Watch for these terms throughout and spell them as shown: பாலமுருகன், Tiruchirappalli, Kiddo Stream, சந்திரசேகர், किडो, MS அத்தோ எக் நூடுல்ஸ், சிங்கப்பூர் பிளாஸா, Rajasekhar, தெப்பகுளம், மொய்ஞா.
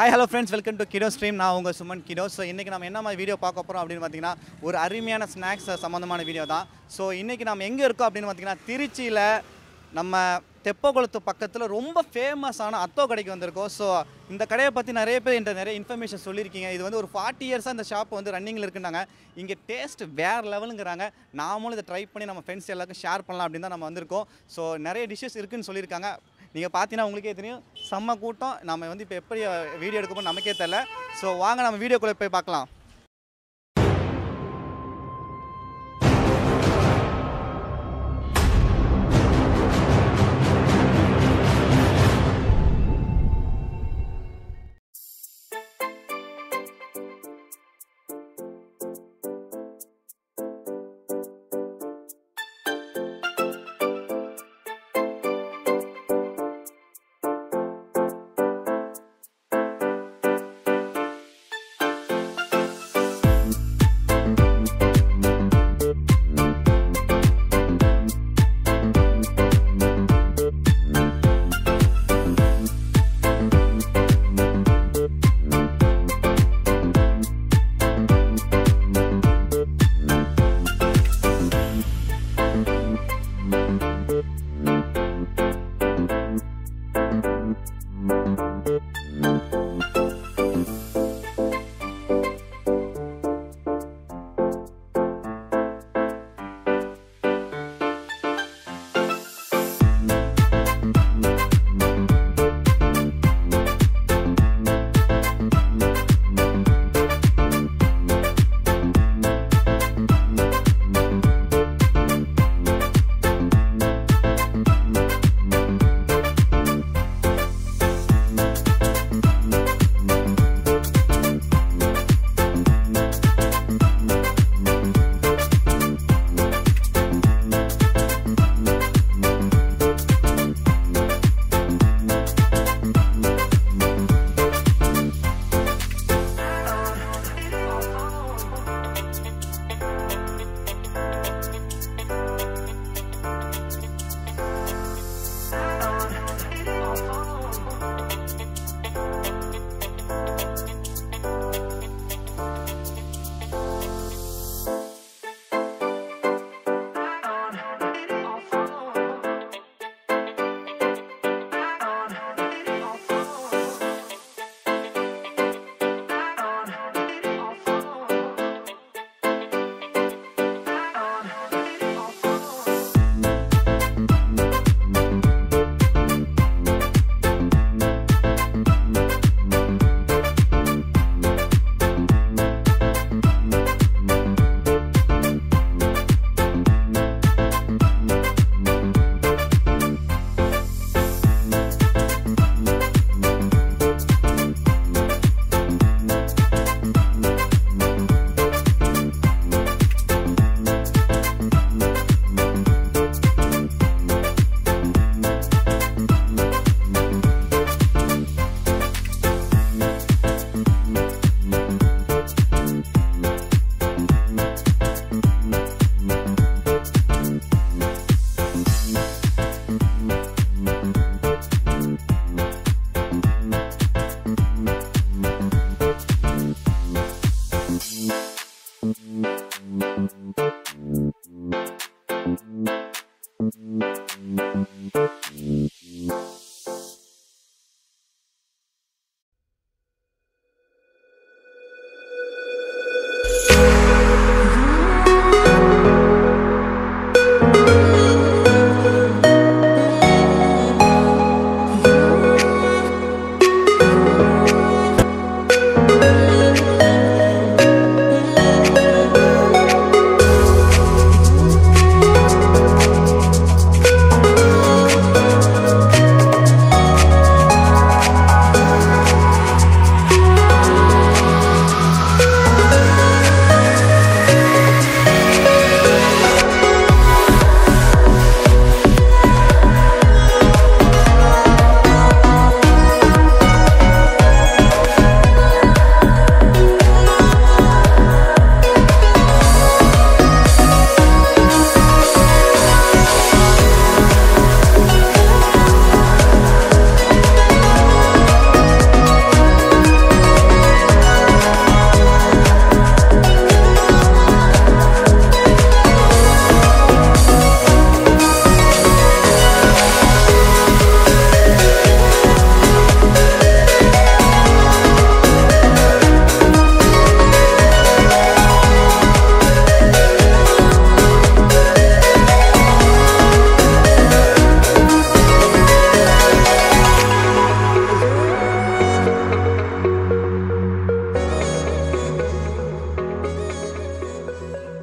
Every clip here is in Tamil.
Hi hello friends welcome to किडो stream ना उंगा सुमन किडो सो इनके नाम एन्ना वीडियो पार्க்க போறோம் அப்படினு பாத்தீங்கன்னா ஒரு அருமையான ஸ்நாக்ஸ் சம்பந்தமான வீடியோ தான் சோ இன்னைக்கு நாம எங்க இருக்கோம் அப்படினு பாத்தீங்கன்னா திருச்சியில நம்ம தெப்பகுளத்து பக்கத்துல ரொம்ப ஃபேமஸான அத்தோ கடைக்கு வந்திருக்கோம் சோ இந்த கடையை பத்தி நிறைய பேர் இந்த நிறைய இன்ஃபர்மேஷன் சொல்லிருக்கீங்க இது வந்து ஒரு 40 இயர்ஸா இந்த ஷாப் வந்து ரன்னிங்ல இருக்குறாங்க இங்க டேஸ்ட் வேற லெவல்ங்கறாங்க நாமளும் இத ட்ரை பண்ணி நம்ம फ्रेंड्स எல்லாருக்கும் ஷேர் பண்ணலாம் அப்படி தான் நாம வந்திருக்கோம் சோ நிறைய டிஷஸ் இருக்குன்னு சொல்லிருக்காங்க நீங்க பாத்தீனா உங்களுக்கே தெரியும் சம்ம கூட்டம் நாம வந்து இப்ப எப்படி வீடியோ எடுக்க போறோம் நமக்கே தெரியல சோ வாங்க நாம வீடியோக்குள்ள போய் பார்க்கலாம்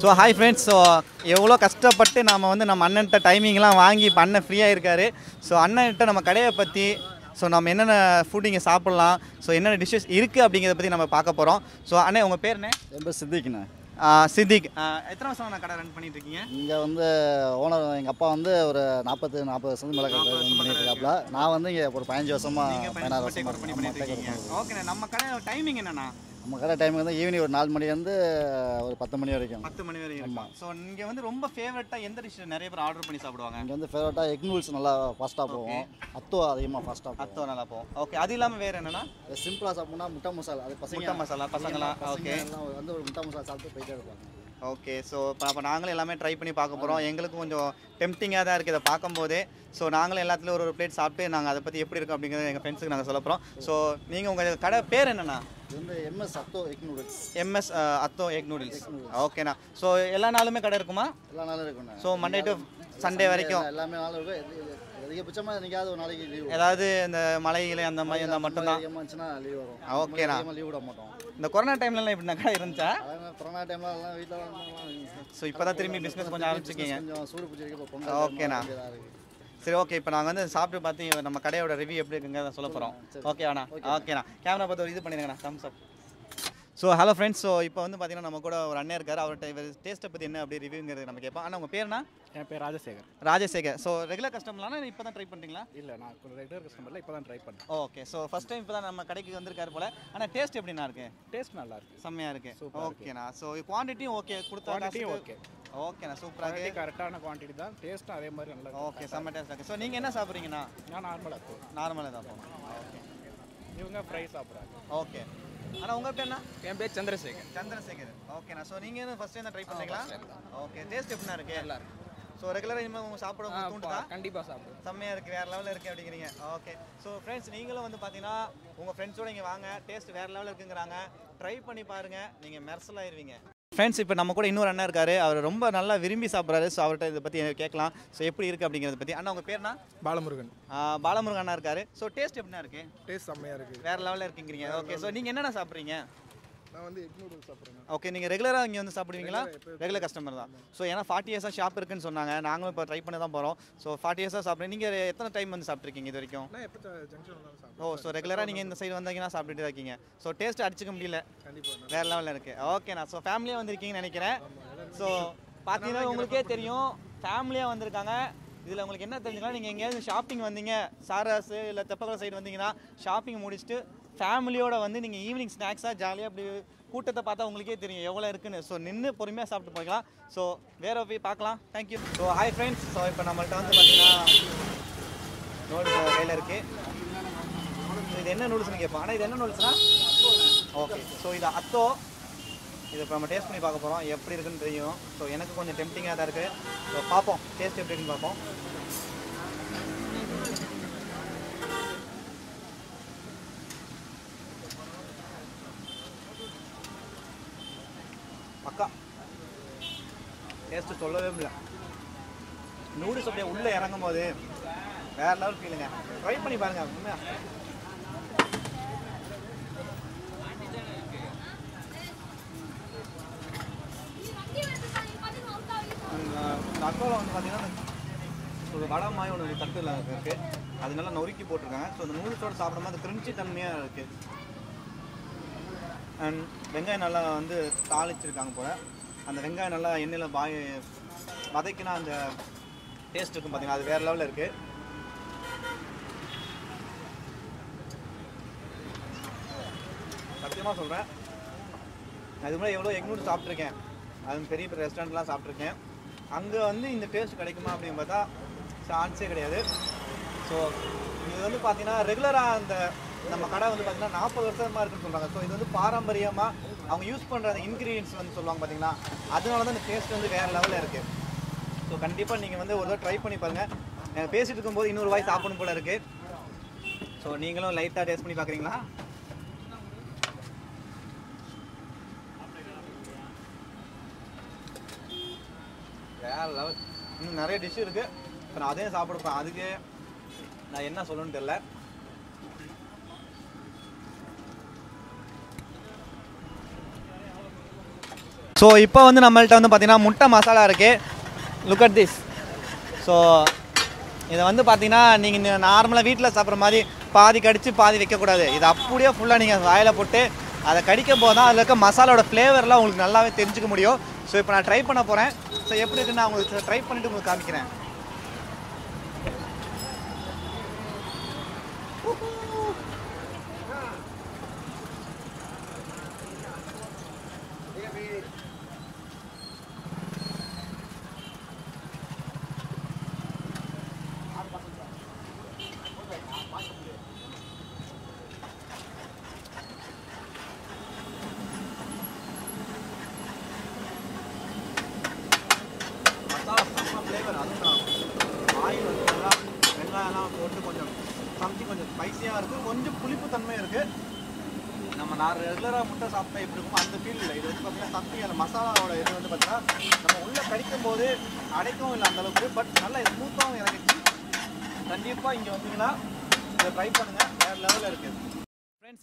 So hi friends, so एव्वलो कष्टपट्टु नाम वंदु नम्म अन्नन टाइमिंग एल्लाम वांगी पण्ण फ्रीया इरुक्कारु सो अन्नन किट्ट नम्म कड़ैय पत्ती सो नाम एन्ना फूड इंगे सापिडलाम सो एन्ना डिशेस इरुक्कु अप्पडिंगरद पत्ती नाम पार्क्क पोरोम सो अन्ने उंगा पेर एन्ना एम्बर सिद्दीकना सिद्दीक एत्तनै वर्षमा ना कडै रन पण्णिट्टु इरुक्कींगा इंगे वंदु ओनर एंगा अप्पा वंदु ओरु 40 40 वर्षम मेल कडै रन पण्णिट्टाप्ला ना वंदु इंगे ओरु 15 वर्षमा पण्णा पण्णिट्टुक्कींगा ओके नम्म कडै टाइमिंग एन्ना நம்ம கரெக்ட் டைம்ல வந்து ஈவினிங் ஒரு 4 மணில இருந்து ஒரு 10 மணி வரைக்கும் 10 மணி வரைக்கும் இருக்கும். சோ இங்க வந்து ரொம்ப ஃபேவரட்டா எந்த டிஷ் நிறைய பேர் ஆர்டர் பண்ணி சாப்பிடுவாங்க? இங்க வந்து ஃபேவரட்டா எக் நூடுல்ஸ் நல்லா ஃபாஸ்டா போவும். அத்தோ அதிகமா ஃபாஸ்டா போவும். அத்தோ நல்லா போவும். ஓகே அது இல்லாம வேற என்னன்னா சிம்பிளா சாப்பிடுனா முட்டை மசாலா அது பசங்க முட்டை மசாலா பசங்களா ஓகே வந்து ஒரு முட்டை மசாலா சாப்பிட்டு போயிட்டே இருப்பாங்க. ஓகே சோ பாப்பா நாங்களே எல்லாமே ட்ரை பண்ணி பார்க்க போறோம். எங்களுக்கு கொஞ்சம் டெம்ப்டிங்கா தான் இருக்கு இத பாக்கும்போதே. சோ நாங்களே எல்லாத்துல ஒரு ஒரு பிளேட் சாப்பிட்டு நாங்க அத பத்தி எப்படி இருக்கு அப்படிங்கறத எங்க ஃப்ரெண்ட்ஸ்க்கு நாங்க சொல்லப் போறோம். சோ நீங்க உங்க கடை பேர் என்னன்னா இந்த MS அத்தோ எக் நூடுல்ஸ் MS அத்தோ எக் நூடுல்ஸ் ஓகேனா சோ எல்லா நாளுமே கடை இருக்குமா எல்லா நாளும் இருக்குனா சோ மண்டே டு சண்டே வரைக்கும் எல்லாமே நாள் இருக்கும் எதிகே பச்சமா நீங்காவது ஒரு நாளைக்கு லீவ் ஏதாவது இந்த மலையில அந்த மாதிரி அந்த மட்டும் தான் வந்துச்சுனா லீவ் வரும் ஓகேனா லீவ் விட மாட்டோம் இந்த கொரோனா டைம்ல எல்லாம் இப்படி கடை இருந்துச்சா கொரோனா டைம்ல எல்லாம் வீட்ல தான் சோ இப்போ தான் திரும்பி பிசினஸ் கொஞ்சம் ஆரம்பிச்சிருக்கீங்க கொஞ்சம் சூடு பிடிச்சிருக்கு ஓகேனா சரி ஓகே இப்போ நாங்க வந்து சாப்பிட்டு பார்த்து நம்ம கடையோட ரிவ்யூ எப்படி இருக்குங்கறத சொல்ல போறோம் ஓகேவானா ஓகேனா கேமரா பார்த்து இது பண்ணிடுங்கனா thumbs up so hello friends so இப்போ வந்து பாத்தீங்கன்னா நம்ம கூட ஒரு அண்ணே இருக்காரு அவர் டேஸ்ட் பத்தி என்ன அப்படியே ரிவ்யூங்கறது நம்ம கேப்போம் ஆனா உங்க பேர்னா என் பேர் ராஜசேகர் ராஜசேகர் சோ ரெகுலர் கஸ்டமர்லானா இப்போ தான் ட்ரை பண்றீங்களா இல்ல நான் ரெகுலர் கஸ்டமர் இல்ல இப்போ தான் ட்ரை பண்றேன் ஓகே சோ ஃபர்ஸ்ட் டைம் இப்போ தான் நம்ம கடைக்கு வந்திருக்காரு போல ஆனா டேஸ்ட் எப்படினா இருக்கு டேஸ்ட் நல்லா இருக்கு செமையா இருக்கு ஓகேனா சோ குவாண்டிட்டி ஓகே கொடுத்தா குவாண்டிட்டி ஓகே ஓகேனா சூப்பரா இருக்கு கரெக்ட்டான குவாண்டிட்டி தான் டேஸ்ட் அதே மாதிரி நல்லா ஓகே செம டேஸ்ட் இருக்கு சோ நீங்க என்ன சாப்பிடுறீங்கனா நான் நார்மலா நார்மலா தான் ஓகே இவங்க ஃப்ரை சாப்பிடுறாங்க ஓகே انا உங்க பேர் என்ன என் பேர் சந்திரசேகர் சந்திரசேகர் ஓகேனா சோ நீங்க என்ன ஃபர்ஸ்ட் டைம் ட்ரை பண்ணீங்களா ஓகே டேஸ்ட் எப்படினா இருக்கு நல்லா இருக்கு சோ ரெகுலரா நீங்க சாப்பிடுங்க தூண்டுதா கண்டிப்பா சாப்பிடுங்க செமையா இருக்கு வேற லெவல்ல இருக்கு அப்படிங்கறீங்க ஓகே சோ फ्रेंड्स நீங்களும் வந்து பாத்தீனா உங்க फ्रेंड्सோட இங்க வாங்க டேஸ்ட் வேற லெவல்ல இருக்குங்கறாங்க ட்ரை பண்ணி பாருங்க நீங்க மெர்சல் ஆயிருவீங்க फ्रेंड्स இப்போ நம்ம கூட இன்னொரு அண்ணா இருக்காரு அவர் ரொம்ப நல்லா விரும்பி சாப்பிடுறாரு சோ அவர்ட்ட இத பத்தி கேட்கலாம் சோ எப்படி இருக்கு அப்படிங்கறத பத்தி அண்ணா உங்க பேர்னா பாலமுருகன் பாலமுருகன் அண்ணா இருக்காரு சோ டேஸ்ட் எப்படினா இருக்கு டேஸ்ட் செமையா இருக்கு வேற லெவல்ல இருக்குங்கறீங்க ஓகே சோ நீங்க என்னடா சாப்பிடுறீங்க நான் வந்து எக் நூடுல்ஸ் சாப்பிடுறேன் ஓகே நீங்க ரெகுலரா இங்க வந்து சாப்பிடுவீங்களா ரெகுலர் கஸ்டமர் தான் சோ ஏனா 40 இயர்ஸா ஷாப் இருக்குன்னு சொன்னாங்க நாங்களும் இப்ப ட்ரை பண்ண தான் போறோம் சோ 40 இயர்ஸா சாப்பிடுறீங்க நீங்க எத்தனை டைம் வந்து சாப்பிட்டிருக்கீங்க இது வரைக்கும் நான் எப்ப ஜங்ஷன்ல தான் சாப்பிடுறேன் ஓ சோ ரெகுலரா நீங்க இந்த சைடு வந்தீங்கன்னா சாப்பிட்டுட்டே இருக்கீங்க சோ டேஸ்ட் அடிச்சுக்க முடியல கண்டிப்பா வேற லெவல்ல இருக்கு ஓகேனா சோ ஃபேமிலியா வந்திருக்கீங்கன்னு நினைக்கிறேன் சோ பாத்தீங்கன்னா உங்களுக்கே தெரியும் ஃபேமிலியா வந்திருக்காங்க இதுல உங்களுக்கு என்ன தெரிஞ்சுக்கலாம் நீங்க எங்கயாவது ஷாப்பிங் வந்தீங்க சாராஸ் இல்ல தெப்பக்குளம் சைடு வந்தீங்கன்னா ஷாப்பிங் முடிச்சிட்டு ஃபேமிலியோட வந்து நீங்க ஈவினிங் ஸ்நாக்ஸா ஜாலியா அப்படி கூட்டத்தை பார்த்தா உங்களுக்கே தெரியும் எவ்வளவு இருக்குன்னு சோ நின்னு பொறுமையா சாப்பிட்டு போகலாம் சோ வேற போய் பார்க்கலாம் thank you so hi friends so இப்போ நம்மள்ட்ட வந்து பாத்தீங்கன்னா நூடுல்ஸ் கையில இருக்கு இது என்ன நூடுல்ஸ்னு கேப்பா ஆனா இது என்ன நூடுல்ஸ்னா ஓகே சோ இது அத்தோ இது இப்போ நம்ம டேஸ்ட் பண்ணி பார்க்க போறோம் எப்படி இருக்குன்னு தெரியும் சோ எனக்கு கொஞ்சம் டெம்ப்டிங்கா தான் இருக்கு சோ பாப்போம் டேஸ்ட் எப்படி இருக்குன்னு பாப்போம் அக்கா டேஸ்ட் சொல்லவே முடியல நூடுல்ஸ் அப்படியே உள்ள இறங்கும் போது வேற லெவல் ஃபீலுங்க ட்ரை பண்ணி பாருங்க உண்மையா தக்கோல வந்து பார்த்தீங்கன்னா ஒரு வடை மாதிரி ஒன்று தட்டுல இருக்கு அது நல்லா நொறுக்கி போட்டிருக்காங்க ஸோ அந்த நூடுல்ஸோட சாப்பிடும்போது அது கிரன்ச்சி தன்மையாக இருக்கு அண்ட் வெங்காயம் நல்லா வந்து தாளிச்சிருக்காங்க போல அந்த வெங்காயம் நல்லா எண்ணெயில் வதக்கினா அந்த டேஸ்ட் இருக்கும் பார்த்தீங்கன்னா அது வேறு லெவலில் இருக்குது சத்தியமாக சொல்கிறேன் நான் இது மாதிரி எவ்வளோ எக் நூடுல்ஸ் சாப்பிட்ருக்கேன் அது பெரிய பெரிய ரெஸ்டாரண்ட்லாம் சாப்பிட்ருக்கேன் அங்கே வந்து இந்த டேஸ்ட் கிடைக்குமா அப்படின்னு பார்த்தா சான்ஸே கிடையாது ஸோ இது வந்து பார்த்தீங்கன்னா ரெகுலராக அந்த நம்ம கடை வந்து பார்த்தீங்கன்னா 40 வருஷமா இருக்குன்னு சொல்கிறாங்க ஸோ இது வந்து பாரம்பரியமாக அவங்க யூஸ் பண்ணுற அந்த இன்க்ரீடியன்ஸ் வந்து சொல்லுவாங்க பார்த்தீங்கன்னா அதனால தான் இந்த டேஸ்ட் வந்து வேறு லெவலில் இருக்குது ஸோ கண்டிப்பாக நீங்கள் வந்து ஒரு தடவை ட்ரை பண்ணி பாருங்கள் நாங்கள் பேசிகிட்டு இருக்கும்போது இன்னொரு வாய் சாப்பிடணும் போல இருக்குது ஸோ நீங்களும் லைட்டாக டேஸ்ட் பண்ணி பார்க்குறீங்களா வேறு லெவல் இன்னும் நிறைய டிஷ் இருக்குது ஸோ நான் அதையும் சாப்பிடுப்பேன் அதுக்கு நான் என்ன சொல்லணும்னு தெரியல So இப்போ வந்து நம்மள்ட்ட வந்து பாத்தீங்கன்னா முட்டை மசாலா இருக்கு. Look at this. So இத வந்து பாத்தீங்கன்னா நீங்க நார்மலா வீட்ல சாப்பிற மாதிரி பாதி கடிச்சு பாதி வைக்க கூடாது. இது அப்படியே ஃபுல்லா நீங்க வாயில போட்டு அதை கடிக்கும் போது தான் அதுல இருக்க மசாலாவோட ஃப்ளேவர்லாம் உங்களுக்கு நல்லாவே தெரிஞ்சுக்க முடியும். ஸோ இப்போ நான் ட்ரை பண்ண போகிறேன். ஸோ எப்படி இருக்குன்னு நான் உங்களுக்கு ட்ரை பண்ணிவிட்டு உங்களுக்கு காமிக்கிறேன்.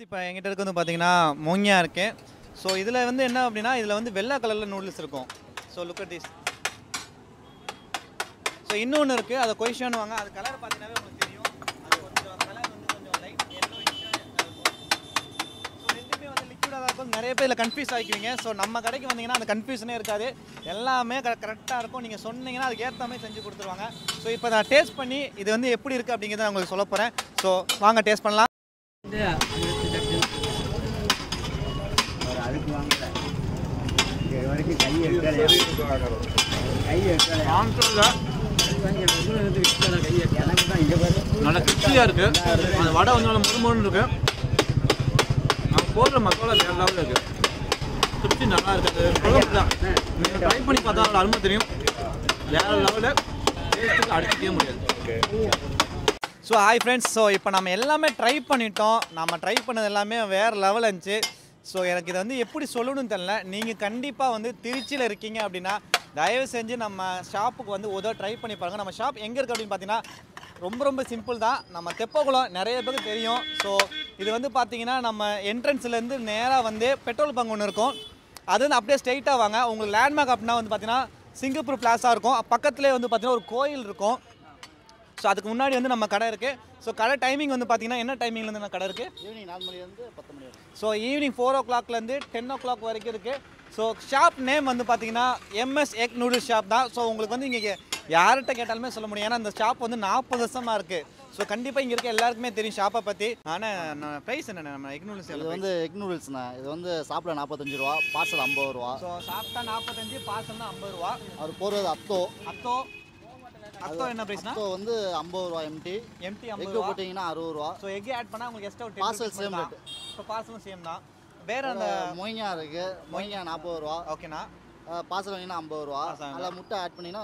இப்போ எங்கிட்ட இருக்கு வந்து பார்த்தீங்கன்னா மோங்கியா இருக்கு. ஸோ இதில் வந்து என்ன அப்படின்னா இதில் வந்து வெள்ளை கலரில் நூடுல்ஸ் இருக்கும். So look at this. So இன்னொன்று இருக்குது, அதை கொய்ஷன் வாங்க. அது கலர் பார்த்தீங்கன்னாவே உங்களுக்கு தெரியும், அது கொஞ்சம் கலர் வந்து கொஞ்சம் லைட் எல்லோயிஷாக இருக்கும். ஸோ ரெண்டுமே வந்து லிக்விடாக தான் இருக்கும். நிறைய பேர் இதில் கன்ஃபியூஸ் ஆகிக்குவீங்க. ஸோ நம்ம கடைக்கு வந்தீங்கன்னா அந்த கன்ஃபியூஷனே இருக்காது, எல்லாமே கரெக்டாக இருக்கும். நீங்கள் சொன்னீங்கன்னா அதுக்கேற்ற மாதிரி செஞ்சு கொடுத்துருவாங்க. ஸோ இப்போ நான் டேஸ்ட் பண்ணி இது வந்து எப்படி இருக்குது அப்படிங்கிறத நான் உங்களுக்கு சொல்ல போகிறேன். ஸோ வாங்க டேஸ்ட் பண்ணலாம். நல்லா கிருச்சியாக இருக்குது. அந்த வடை வந்து நல்லா முழுமோன்னு இருக்குது. நான் போடுற மசாலா வேறு லெவலில் இருக்குது. திருப்தி நல்லா இருக்குது. நீங்கள் ட்ரை பண்ணி பார்த்தா அவ்வளோ அருமை தெரியும். வேறு லெவலில் டேஸ்ட்டுக்கு அடிச்சுக்கவே முடியாது. So hi friends. ஸோ இப்போ நம்ம எல்லாமே ட்ரை பண்ணிட்டோம். நம்ம ட்ரை பண்ணது எல்லாமே வேறு லெவலில் இருந்துச்சு. ஸோ எனக்கு இதை வந்து எப்படி சொல்லணும்னு தெரியல. நீங்கள் கண்டிப்பாக வந்து திருச்சியில் இருக்கீங்க அப்படின்னா தயவு செஞ்சு நம்ம ஷாப்புக்கு வந்து உதவ ட்ரை பண்ணி பாருங்கள். நம்ம ஷாப் எங்கே இருக்குது அப்படின்னு பார்த்தீங்கன்னா ரொம்ப ரொம்ப சிம்பிள் தான். நம்ம தெப்பகுளம் நிறைய பேருக்கு தெரியும். ஸோ இது வந்து பார்த்திங்கன்னா நம்ம என்ட்ரன்ஸ்லேருந்து நேராக வந்து பெட்ரோல் பங்க் ஒன்று இருக்கும். அது வந்து அப்படியே ஸ்ட்ரெயிட்டாக வாங்க. உங்களுக்கு லேண்ட்மார்க் அப்படின்னா வந்து பார்த்திங்கன்னா சிங்கப்பூர் பிளாஸா இருக்கும். பக்கத்துலேயே வந்து பார்த்திங்கன்னா ஒரு கோயில் இருக்கும். ஸோ அதுக்கு முன்னாடி வந்து நம்ம கடை இருக்குது. ஸோ கடை டைமிங் வந்து பார்த்தீங்கன்னா என்ன டைமிங்லேருந்து நான் கடை இருக்குது? ஈவினிங் 4 மணிலேருந்து 10 மணி. ஸோ ஈவினிங் 4 o'clockலேருந்து 10 o'clock வரைக்கும் இருக்குது. ஸோ ஷாப் நேம் வந்து பார்த்தீங்கன்னா எம்எஸ் எக் நூடுல்ஸ் ஷாப் தான். ஸோ உங்களுக்கு வந்து இங்கே யார்கிட்ட கேட்டாலுமே சொல்ல முடியும், ஏன்னா அந்த ஷாப் வந்து 40 வருஷமாக இருக்குது. ஸோ கண்டிப்பாக இங்கே இருக்க எல்லாருக்குமே தெரியும் ஷாப்பை பற்றி. ஆனால் ப்ரைஸ் என்ன நம்ம எக் நூடுல்ஸ்? இது வந்து எக் நூடுல்ஸ்ண்ணா, இது வந்து சாப்பிட 45 ரூபா, பார்சல் 50 ரூபா. ஸோ சாப்பிட்டா 45, பார்சல்னா 50 ரூபா. அது போடுறது அத்தோ. அத்தோ என்ன பிரைஸ்னா? அத்தோ வந்து 50 ரூபா. எம்டி எம்டி 50 ரூபா போட்டீங்கன்னா 60 ரூபா. ஸோ எக் ஆட் பண்ணால் உங்களுக்கு எக்ஸ்ட்ரா ஒரு பார்சல் சேம் ரேட். ஸோ பார்சலும் சேம் தான். வேறு அந்த மொய்ங்கா இருக்குது. மொய்ங்கா 40 ரூபா. ஓகேண்ணா. பார்சல் வாங்கினா 50 ரூபா. அதில் முட்டை ஆட் பண்ணிங்கன்னா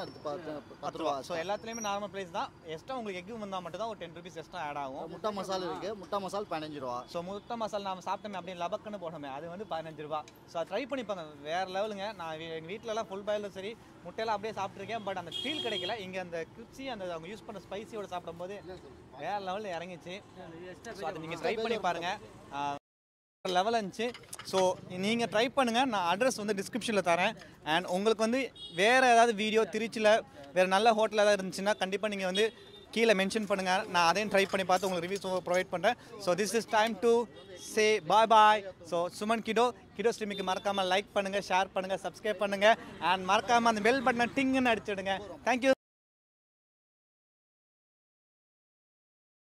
10 ரூபா. ஸோ எல்லாத்துலேயுமே நார்மல் பிரைஸ் தான். எக்ஸ்ட்ரா உங்களுக்கு எக் வந்தால் மட்டும் தான் ஒரு 10 rupees எக்ஸ்ட்ரா ஆட் ஆகும். முட்டை மசாலா இருக்குது. முட்டை மசாலா 15 ரூபா. ஸோ முட்டை மசாலா நம்ம சாப்பிட்டோமே அப்படின்னு லபக்குன்னு போனோமே, அது வந்து 15 ரூபா. ஸோ அதை ட்ரை பண்ணிப்பாங்க, வேறு லெவலுங்க. நான் எங்கள் வீட்டிலலாம் ஃபுல் பாயிலும் சரி முட்டையெல்லாம் அப்படியே சாப்பிட்ருக்கேன், பட் அந்த ஃபீல் கிடைக்கல. இங்கே அந்த கிரிப்சி அந்த அவங்க யூஸ் பண்ணுற ஸ்பைசியோட சாப்பிடும்போது வேறு லெவலில் இறங்கிச்சு. ஸோ அதை நீங்கள் ட்ரை பண்ணி பாருங்கள், லெவல் இருந்துச்சு. ஸோ நீங்கள் ட்ரை பண்ணுங்கள். நான் அட்ரஸ் வந்து டிஸ்கிரிப்ஷனில் தரேன். அண்ட் உங்களுக்கு வந்து வேறு ஏதாவது வீடியோ திருச்சியில் வேறு நல்ல ஹோட்டல் ஏதாவது இருந்துச்சுன்னா கண்டிப்பாக நீங்கள் வந்து கீழே மென்ஷன் பண்ணுங்கள். நான் அதையும் ட்ரை பண்ணி பார்த்து உங்களுக்கு ரிவ்யூஸ் ப்ரொவைட் பண்ணுறேன். So this is time to say bye bye. So Suman கிடோ கிடோ ஸ்ட்ரீமுக்கு மறக்காமல் லைக் பண்ணுங்கள், ஷேர் பண்ணுங்கள், சப்ஸ்கிரைப் பண்ணுங்கள். அண்ட் மறக்காமல் அந்த பெல் பட்டனை டிங்குன்னு அடிச்சுடுங்க. தேங்க்யூ.